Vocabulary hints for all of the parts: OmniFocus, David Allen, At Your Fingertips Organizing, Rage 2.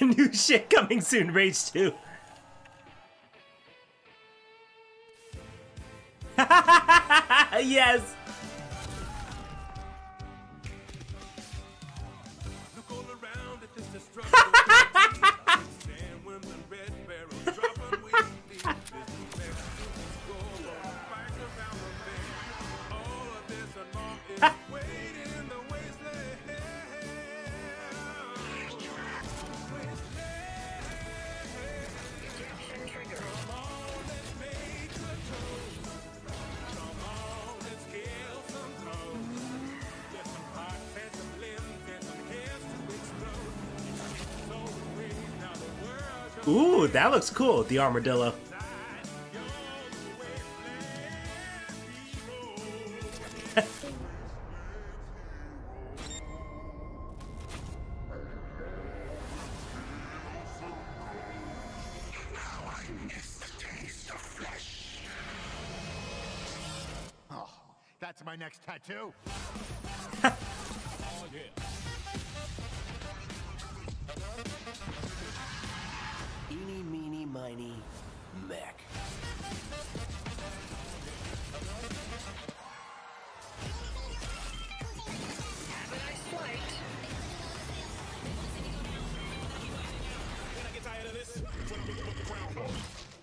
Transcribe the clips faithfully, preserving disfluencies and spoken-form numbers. New shit coming soon, Rage two. Yes! Look all around at this destruction. Stand when the red barrels drop on we leave. This Mexico's goal on a fight around the bay. All of this along is waiting in the wasteland. Wasteland. Ooh, that looks cool, the armadillo. Oh, that's my next tattoo. Oh, yeah. Eeny, meeny, miny, mech.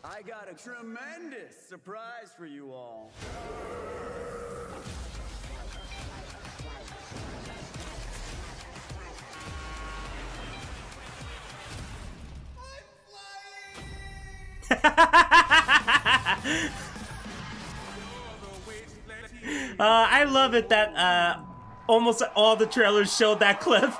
I got a tremendous surprise for you all. uh, I love it that uh, almost all the trailers showed that clip.